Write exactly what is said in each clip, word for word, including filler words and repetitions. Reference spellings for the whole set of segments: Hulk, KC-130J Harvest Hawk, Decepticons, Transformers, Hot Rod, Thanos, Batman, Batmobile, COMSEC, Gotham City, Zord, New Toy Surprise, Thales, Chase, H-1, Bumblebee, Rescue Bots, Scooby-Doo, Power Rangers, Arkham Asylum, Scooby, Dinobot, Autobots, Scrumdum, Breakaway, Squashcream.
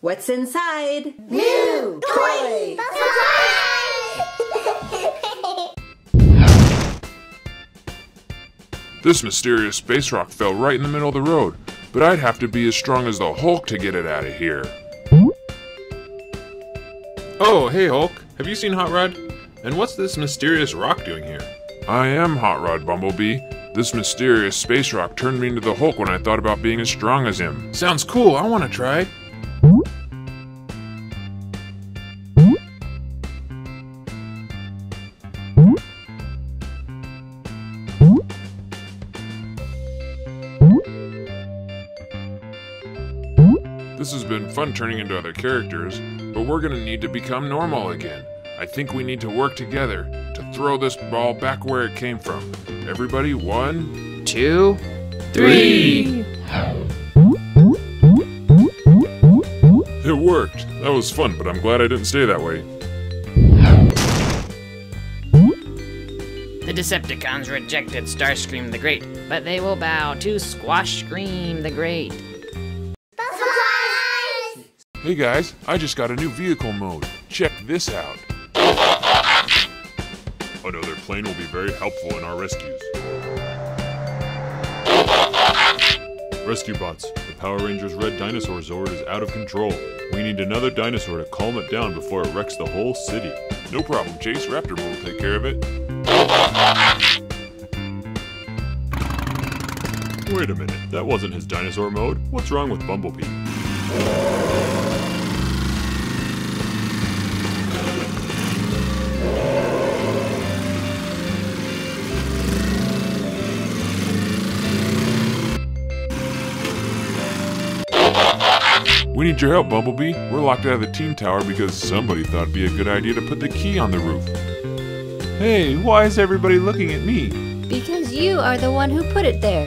What's inside? New Toy Surprise! This mysterious space rock fell right in the middle of the road, but I'd have to be as strong as the Hulk to get it out of here. Oh, hey Hulk, have you seen Hot Rod? And what's this mysterious rock doing here? I am Hot Rod, Bumblebee. This mysterious space rock turned me into the Hulk when I thought about being as strong as him. Sounds cool, I want to try. This has been fun turning into other characters, but we're gonna need to become normal again. I think we need to work together to throw this ball back where it came from. Everybody, one, two, three! It worked. That was fun, but I'm glad I didn't stay that way. The Decepticons rejected Starscream the Great, but they will bow to Squashcream the Great. Surprise! Hey guys, I just got a new vehicle mode. Check this out. Another plane will be very helpful in our rescues. Rescue Bots, the Power Rangers' red dinosaur Zord is out of control. We need another dinosaur to calm it down before it wrecks the whole city. No problem, Chase. Raptor will take care of it. Wait a minute, that wasn't his dinosaur mode. What's wrong with Bumblebee? We need your help, Bumblebee. We're locked out of the team tower because somebody thought it'd be a good idea to put the key on the roof. Hey, why is everybody looking at me? Because you are the one who put it there.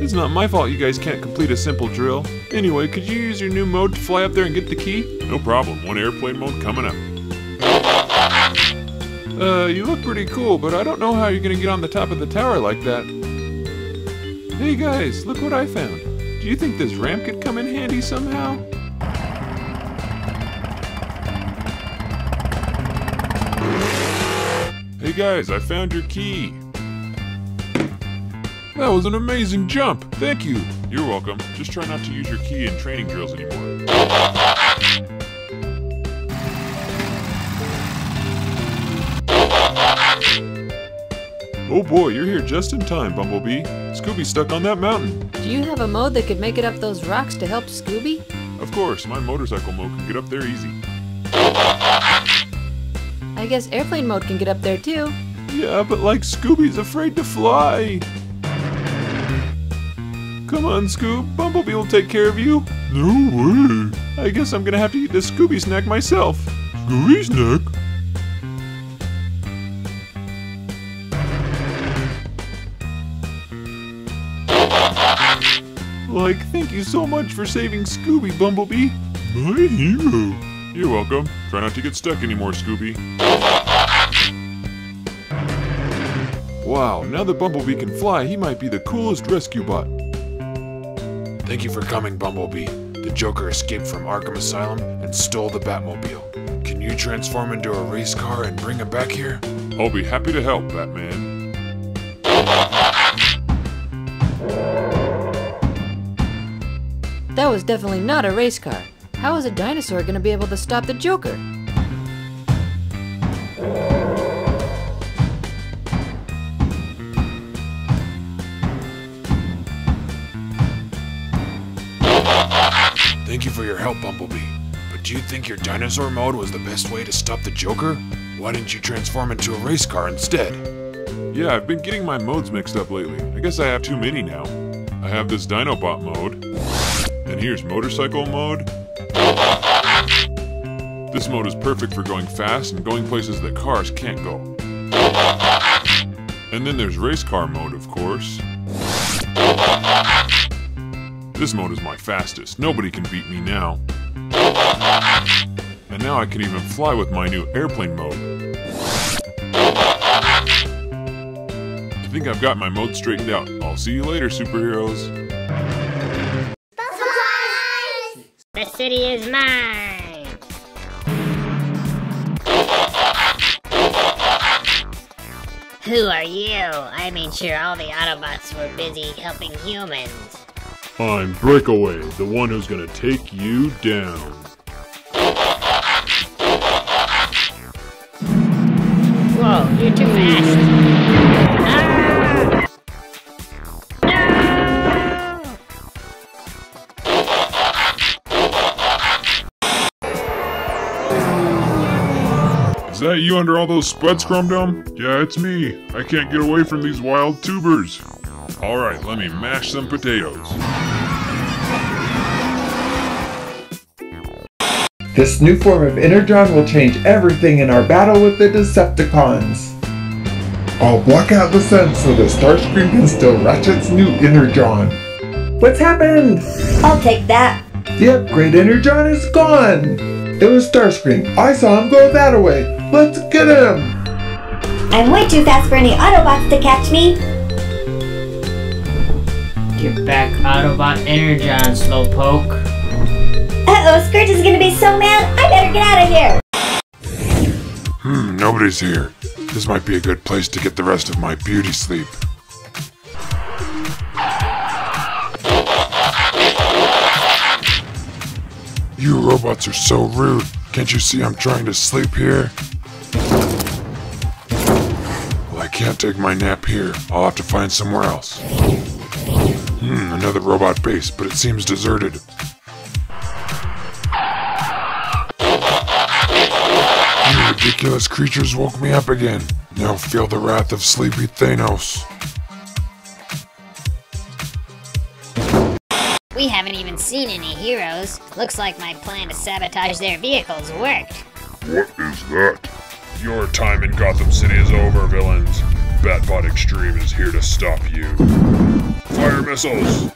It's not my fault you guys can't complete a simple drill. Anyway, could you use your new mode to fly up there and get the key? No problem. One airplane mode coming up. Uh, you look pretty cool, but I don't know how you're gonna get on the top of the tower like that. Hey guys, look what I found. Do you think this ramp could come in handy somehow? Hey guys, I found your key! That was an amazing jump! Thank you! You're welcome. Just try not to use your key in training drills anymore. Oh boy, you're here just in time, Bumblebee. Scooby's stuck on that mountain. Do you have a mode that could make it up those rocks to help Scooby? Of course, my motorcycle mode can get up there easy. I guess airplane mode can get up there too. Yeah, but like Scooby's afraid to fly. Come on, Scoob. Bumblebee will take care of you. No way. I guess I'm gonna have to eat this Scooby snack myself. Scooby snack? Like, thank you so much for saving Scooby, Bumblebee. My hero. You're welcome. Try not to get stuck anymore, Scooby. Wow, now that Bumblebee can fly, he might be the coolest rescue bot. Thank you for coming, Bumblebee. The Joker escaped from Arkham Asylum and stole the Batmobile. Can you transform into a race car and bring him back here? I'll be happy to help, Batman. That was definitely not a race car. How is a dinosaur going to be able to stop the Joker? Thank you for your help, Bumblebee. But do you think your dinosaur mode was the best way to stop the Joker? Why didn't you transform into a race car instead? Yeah, I've been getting my modes mixed up lately. I guess I have too many now. I have this Dinobot mode. And here's motorcycle mode. This mode is perfect for going fast and going places that cars can't go. And then there's race car mode, of course. This mode is my fastest. Nobody can beat me now. And now I can even fly with my new airplane mode. I think I've got my mode straightened out. I'll see you later, superheroes. City is mine! Who are you? I made sure all the Autobots were busy helping humans. I'm Breakaway, the one who's gonna take you down. Whoa, you're too fast! Ah! No! Is that you under all those sweats, Scrumdum? Yeah, it's me. I can't get away from these wild tubers. Alright, let me mash some potatoes. This new form of Energon will change everything in our battle with the Decepticons. I'll block out the sun so that Starscream can steal Ratchet's new Energon. What's happened? I'll take that. The upgrade Energon is gone. It was Starscream. I saw him go that way. Let's get him. I'm way too fast for any Autobots to catch me. Get back, Autobot Energon, Slowpoke. Uh-oh, Scourge is gonna be so mad, I better get out of here! Hmm, nobody's here. This might be a good place to get the rest of my beauty sleep. You robots are so rude. Can't you see I'm trying to sleep here? Well, I can't take my nap here. I'll have to find somewhere else. Hmm, another robot base, but it seems deserted. You ridiculous creatures woke me up again. Now feel the wrath of sleepy Thanos. We haven't even seen any heroes. Looks like my plan to sabotage their vehicles worked. What is that? Your time in Gotham City is over, villains. Batbot Extreme is here to stop you. Fire missiles!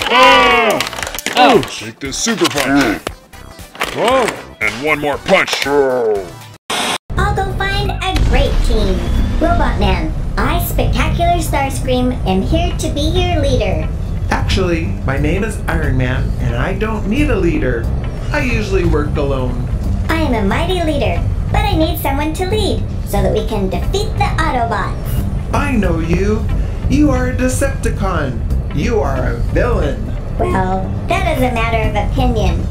Oh! Ouch! Take this super punch! Oh! And one more punch! I'll go find a great team! Robot Man, I, Spectacular Starscream, am here to be your leader. Actually, my name is Iron Man, and I don't need a leader. I usually work alone. I am a mighty leader, but I need someone to lead, so that we can defeat the Autobots. I know you. You are a Decepticon. You are a villain. Well, that is a matter of opinion.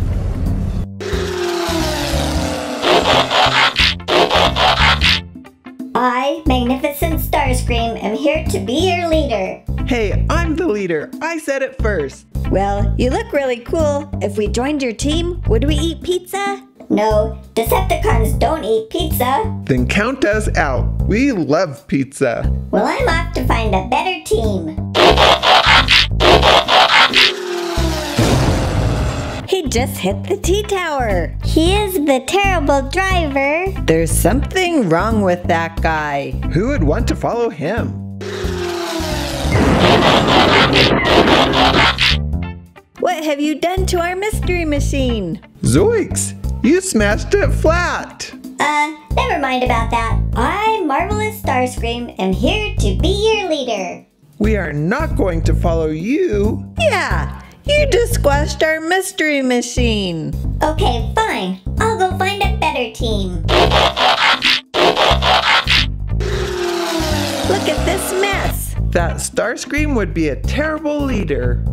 I, Magnificent Starscream, am here to be your leader. Hey, I'm the leader. I said it first. Well, you look really cool. If we joined your team, would we eat pizza? No, Decepticons don't eat pizza. Then count us out. We love pizza. Well, I'm off to find a better team. He just hit the T-Tower. He is the terrible driver. There's something wrong with that guy. Who would want to follow him? What have you done to our mystery machine? Zoinks! You smashed it flat! Uh, never mind about that. I, Marvelous Starscream, am here to be your leader. We are not going to follow you. Yeah, you just squashed our mystery machine. Okay, fine. I'll go find a better team. Look at this mess. That Starscream would be a terrible leader.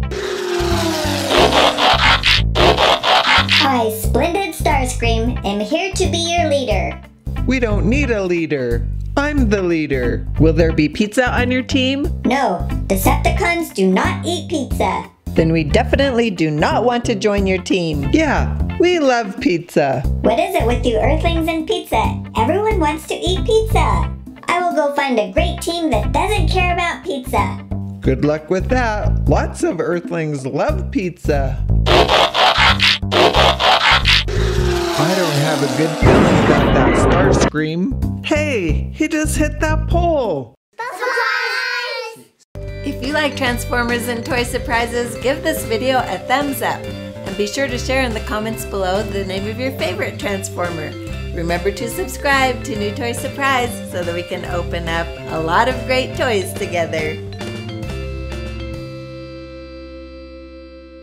I, Splendid Starscream, am here to be your leader. We don't need a leader. I'm the leader. Will there be pizza on your team? No, Decepticons do not eat pizza. Then we definitely do not want to join your team. Yeah, we love pizza. What is it with you Earthlings and pizza? Everyone wants to eat pizza. I will go find a great team that doesn't care about pizza. Good luck with that. Lots of Earthlings love pizza. I don't have a good feeling about that Starscream. Hey, he just hit that pole! Surprise! If you like Transformers and Toy Surprises, give this video a thumbs up. And be sure to share in the comments below the name of your favorite Transformer. Remember to subscribe to New Toy Surprise so that we can open up a lot of great toys together.